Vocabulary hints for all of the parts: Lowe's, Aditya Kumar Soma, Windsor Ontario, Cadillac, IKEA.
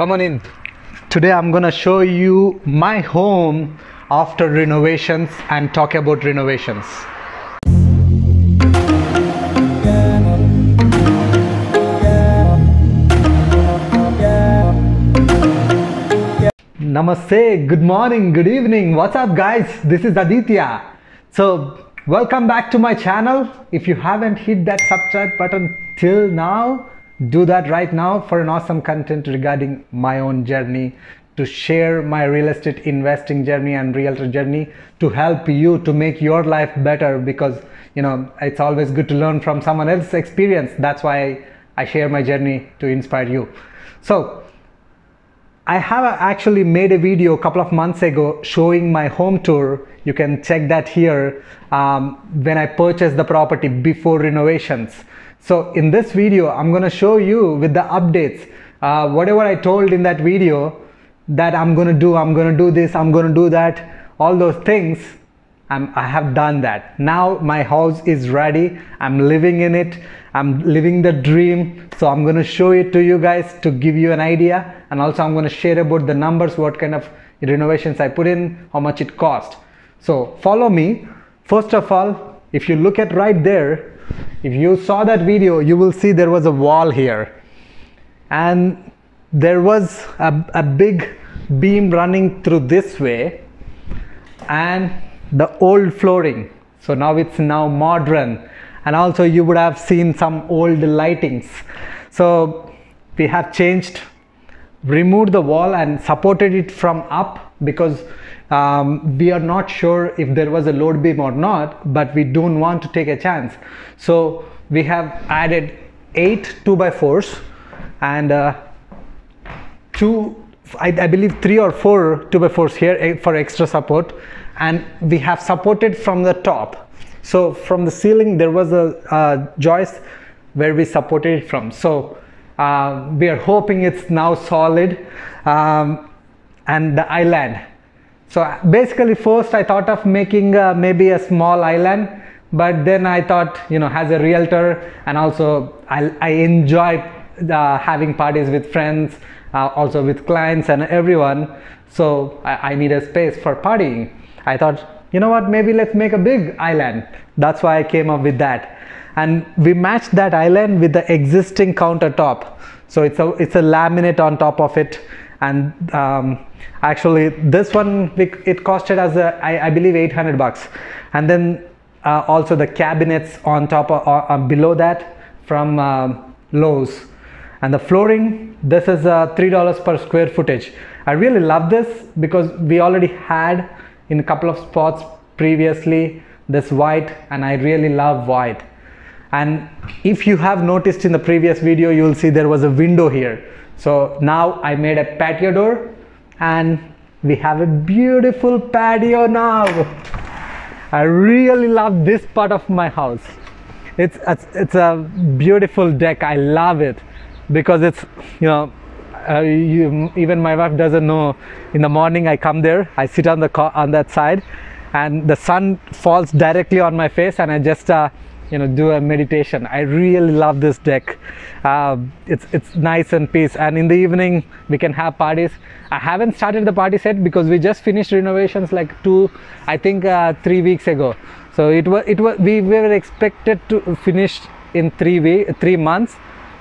Come on in. Today I'm gonna show you my home after renovations and talk about renovations. Namaste, good morning, good evening, what's up guys? This is Aditya. So welcome back to my channel. If you haven't hit that subscribe button till now, do that right now for an awesome content regarding my own journey, to share my real estate investing journey and realtor journey, to help you to make your life better, because you know it's always good to learn from someone else's experience. That's why I share my journey, to inspire you. So I have actually made a video a couple of months ago showing my home tour. You can check that here, when I purchased the property before renovations. So in this video, I'm going to show you with the updates, whatever I told in that video that I'm going to do this, I'm going to do that, all those things. I have done that. Now my house is ready. I'm living in it. I'm living the dream. So I'm going to show it to you guys to give you an idea. And also I'm going to share about the numbers, what kind of renovations I put in, how much it cost. So follow me. First of all, if you look at right there, if you saw that video, you will see there was a wall here. And there was a big beam running through this way. And the old flooring, so now it's now modern. And also you would have seen some old lightings. So we have changed, removed the wall and supported it from up, because we are not sure if there was a load beam or not, but we don't want to take a chance. So we have added 8 2x4s and I believe 3 or 4 2x4s here for extra support, and we have supported from the top. So from the ceiling there was a joist where we supported it from. So we are hoping it's now solid, and the island. So basically first I thought of making maybe a small island, but then I thought, you know, as a realtor, and also I enjoy having parties with friends, also with clients and everyone. So I need a space for partying. I thought, you know what, maybe let's make a big island. That's why I came up with that. And we matched that island with the existing countertop. So it's a laminate on top of it. And actually this one, it costed us, I believe, $800 bucks. And then also the cabinets on top of, below that from Lowe's. And the flooring, this is $3 per square footage. I really love this because we already had in a couple of spots previously this white, and I really love white. And if you have noticed in the previous video, you will see there was a window here. So now I made a patio door and we have a beautiful patio now. I really love this part of my house. It's a beautiful deck. I love it. Because it's, you know, even my wife doesn't know. In the morning I come there, I sit on the that side, and the sun falls directly on my face, and I just you know, do a meditation. I really love this deck. It's nice and peace. And in the evening we can have parties. I haven't started the party set because we just finished renovations like 3 weeks ago. So we were expected to finish in 3 months.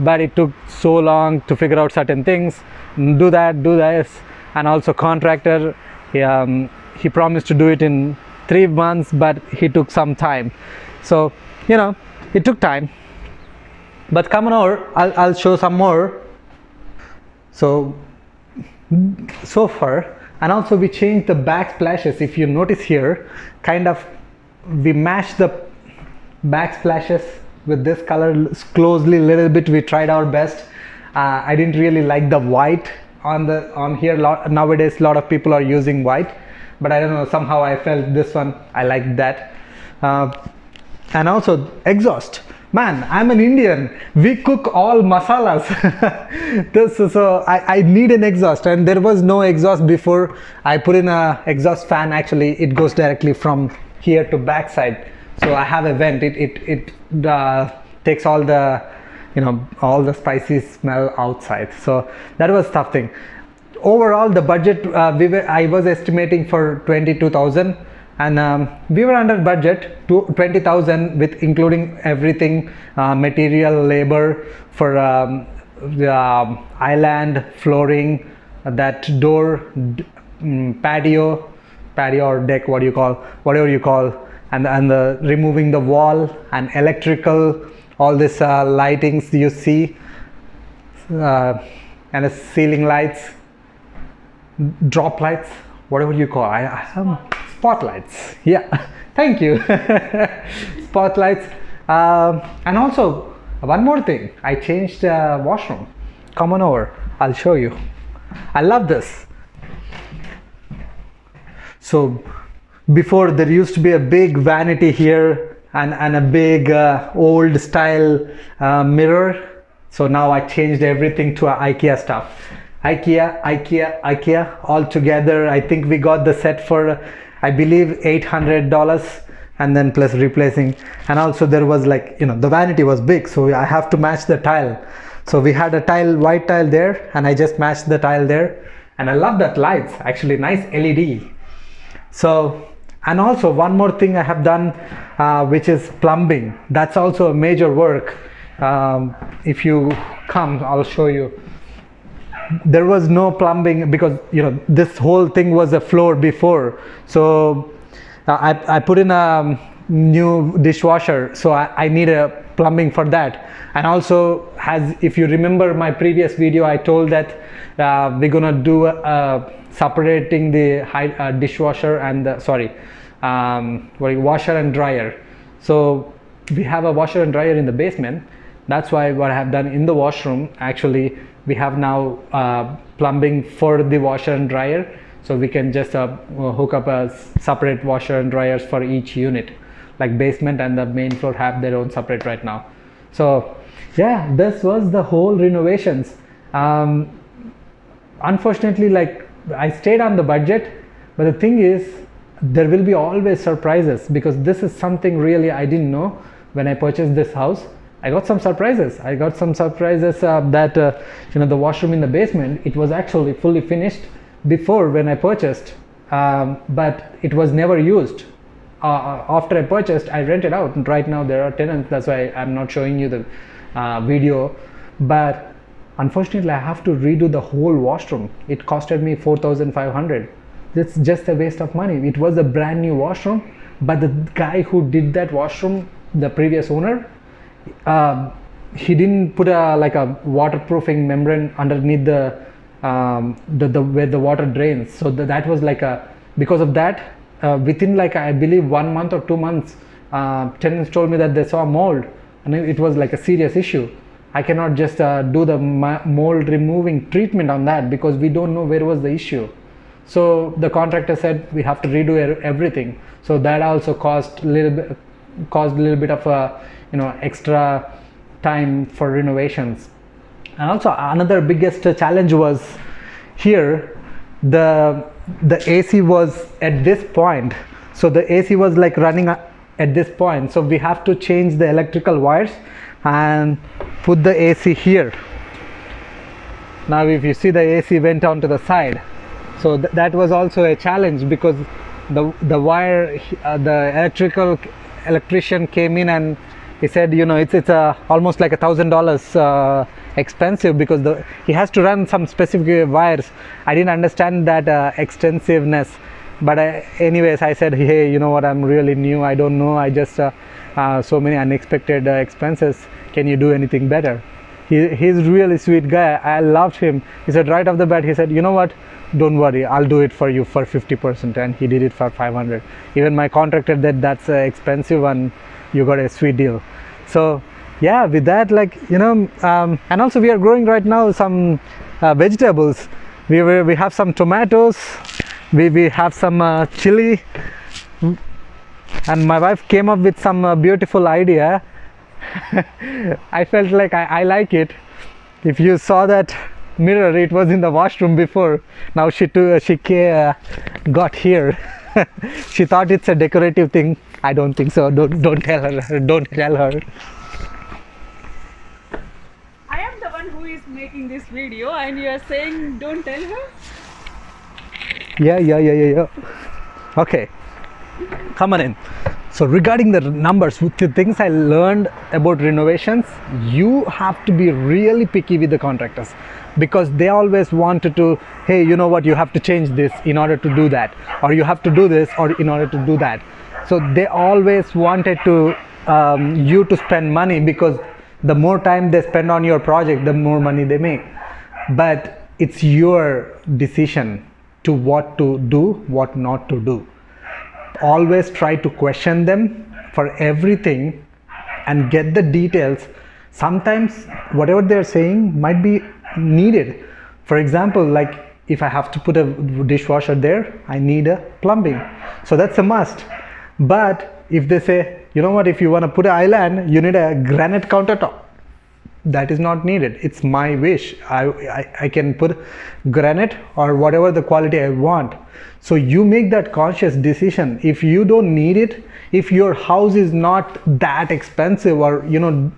But it took so long to figure out certain things, do that, do this. And also contractor, he promised to do it in 3 months, but he took some time. So, you know, it took time. But come on over, I'll show some more. So far. And also we changed the backsplashes. If you notice here, kind of we matched the backsplashes with this color closely, little bit. We tried our best. I didn't really like the white on here. Nowadays a lot of people are using white, but I don't know, somehow I felt this one, I liked that. And also exhaust, man, I'm an Indian, we cook all masalas. So I need an exhaust, and there was no exhaust before. I put in a exhaust fan. Actually it goes directly from here to backside. So I have a vent, it takes all the all the spicy smell outside. So that was a tough thing. Overall, the budget I was estimating for 22,000, and we were under budget to 20,000 with including everything, material, labor for the island, flooring, that door, patio or deck, whatever you call, and the removing the wall and electrical, all this lightings you see, and the ceiling lights, drop lights, whatever you call. Spotlights. Yeah, thank you. Spotlights. And also one more thing, I changed washroom. Come on over, I'll show you. I love this. So before there used to be a big vanity here and a big old style mirror. So now I changed everything to IKEA stuff. IKEA. All together, I think we got the set for, I believe, $800, and then plus replacing. And also there was like, the vanity was big, so I have to match the tile. So we had a tile, white tile there, and I just matched the tile there. And I love that lights, actually nice LED. So, and also one more thing I have done, which is plumbing. That's also a major work. If you come, I'll show you. There was no plumbing because this whole thing was a floor before. So I put in a new dishwasher, so I need a plumbing for that. And also, if you remember my previous video, I told that we're gonna do separating the dishwasher and the, washer and dryer. So we have a washer and dryer in the basement. That's why what I have done in the washroom, actually we have now plumbing for the washer and dryer, so we can just hook up a separate washer and dryers for each unit. Like basement and the main floor have their own separate right now. So yeah, this was the whole renovations. Unfortunately, like, I stayed on the budget, but the thing is, there will be always surprises, because this is something really I didn't know when I purchased this house. I got some surprises. I got some surprises that the washroom in the basement, it was actually fully finished before when I purchased, but it was never used. After I purchased, I rented out, and right now there are tenants. That's why I'm not showing you the video. But unfortunately, I have to redo the whole washroom. It costed me $4,500. It's just a waste of money. It was a brand new washroom, but the guy who did that washroom, the previous owner, he didn't put a waterproofing membrane underneath the where the water drains. So that was like because of that, within I believe 1 month or 2 months, tenants told me that they saw mold, and it was like a serious issue. I cannot just do the mold removing treatment on that, because we don't know where was the issue. So the contractor said we have to redo everything. So that also caused a little bit of a extra time for renovations. And also another biggest challenge was here, the AC was at this point. So the AC was like running at this point, so we have to change the electrical wires and put the AC here. Now if you see, the AC went on to the side, so that was also a challenge, because the wire, the electrician came in and he said, it's almost like $1,000 expensive, because he has to run some specific wires. I didn't understand that extensiveness, but anyways, I said, hey, you know what, I'm really new, I don't know, I just so many unexpected expenses, can you do anything better? He's a really sweet guy, I loved him. He said right off the bat, he said, you know what, don't worry, I'll do it for you for 50%, and he did it for 500. Even my contractor said that's expensive, and you got a sweet deal. So yeah, with that, and also we are growing right now some vegetables. We have some tomatoes, we have some chili, and my wife came up with some beautiful idea. I felt like I like it. If you saw that mirror, it was in the washroom before. Now she got here. She thought it's a decorative thing. I don't think so. Don't tell her. making this video and you are saying don't tell her? Yeah. Okay, come on in. So regarding the numbers, with the things I learned about renovations, you have to be really picky with the contractors, because they always wanted to, hey, you know what, you have to change this in order to do that, or you have to do this or in order to do that. So they always wanted to you to spend money, because the more time they spend on your project, the more money they make. But it's your decision to what to do, what not to do. Always try to question them for everything and get the details. Sometimes whatever they're saying might be needed. For example, like if I have to put a dishwasher there, I need a plumbing, so that's a must. But if they say, you know what, if you want to put an island, you need a granite countertop, that is not needed. It's my wish. I can put granite or whatever the quality I want. So you make that conscious decision. If you don't need it, if your house is not that expensive, or you know,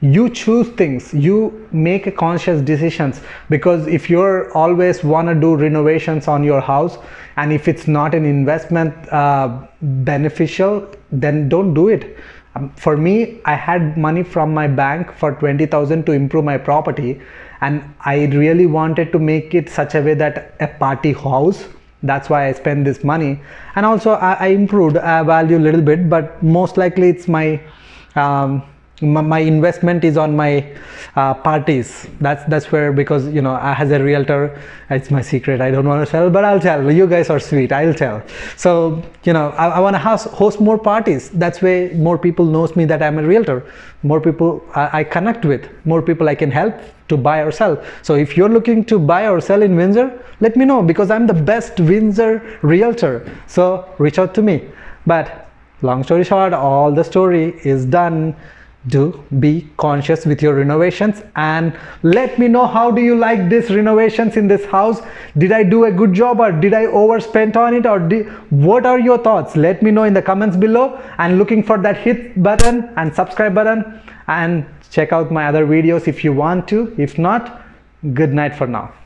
you choose things, you make a conscious decisions. Because if you're always want to do renovations on your house, and if it's not an investment beneficial, then don't do it. For me, I had money from my bank for 20,000 to improve my property, and I really wanted to make it such a way that a party house. That's why I spent this money, and also I improved value a little bit, but most likely it's my my investment is on my parties. That's where, because you know, as a realtor, it's my secret, I don't want to sell, but I'll tell. You guys are sweet, I'll tell. So you know, I want to host more parties. That's way more people knows me that I'm a realtor, more people I connect with, more people I can help to buy or sell. So if you're looking to buy or sell in Windsor, let me know, because I'm the best Windsor realtor, so reach out to me. But long story short, all the story is done. Do be conscious with your renovations, and let me know, how do you like these renovations in this house? Did I do a good job, or did I overspent on it, or what are your thoughts? Let me know in the comments below, and looking for that hit button and subscribe button, and check out my other videos if you want to. If not, good night for now.